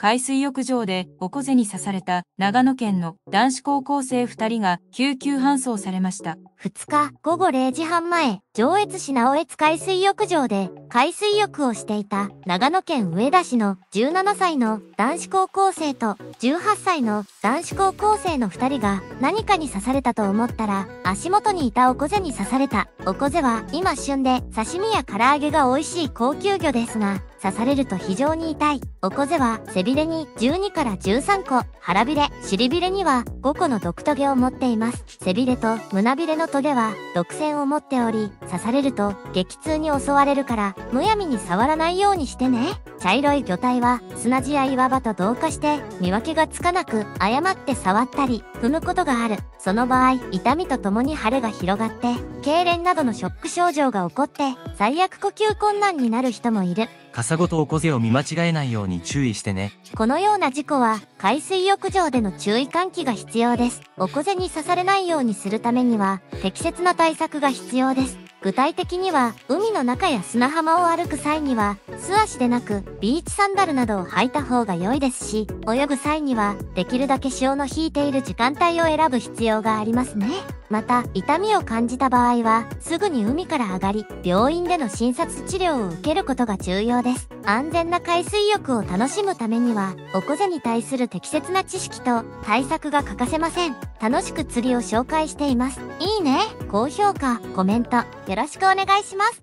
海水浴場でおこぜに刺された長野県の男子高校生2人が救急搬送されました。2日午後0時半前、上越市直江津海水浴場で海水浴をしていた長野県上田市の17歳の男子高校生と18歳の男子高校生の2人が何かに刺されたと思ったら足元にいたおこぜに刺された。おこぜは今旬で刺身や唐揚げが美味しい高級魚ですが、刺されると非常に痛い。おこぜは背びれに12から13個、腹びれ、尻びれには5個の毒トゲを持っています。背びれと胸びれのトゲは毒腺を持っており、刺されると激痛に襲われるから、むやみに触らないようにしてね。茶色い魚体は砂地や岩場と同化して見分けがつかなく誤って触ったり踏むことがある。その場合、痛みとともに腫れが広がって痙攣などのショック症状が起こって最悪呼吸困難になる人もいる。カサゴとオコゼを見間違えないように注意してね。このような事故は海水浴場での注意喚起が必要です。オコゼに刺されないようにするためには適切な対策が必要です。具体的には、海の中や砂浜を歩く際には、素足でなく、ビーチサンダルなどを履いた方が良いですし、泳ぐ際には、できるだけ潮の引いている時間帯を選ぶ必要がありますね。また、痛みを感じた場合は、すぐに海から上がり、病院での診察治療を受けることが重要です。安全な海水浴を楽しむためには、オコゼに対する適切な知識と対策が欠かせません。楽しく釣りを紹介しています。いいね、高評価、コメント、よろしくお願いします。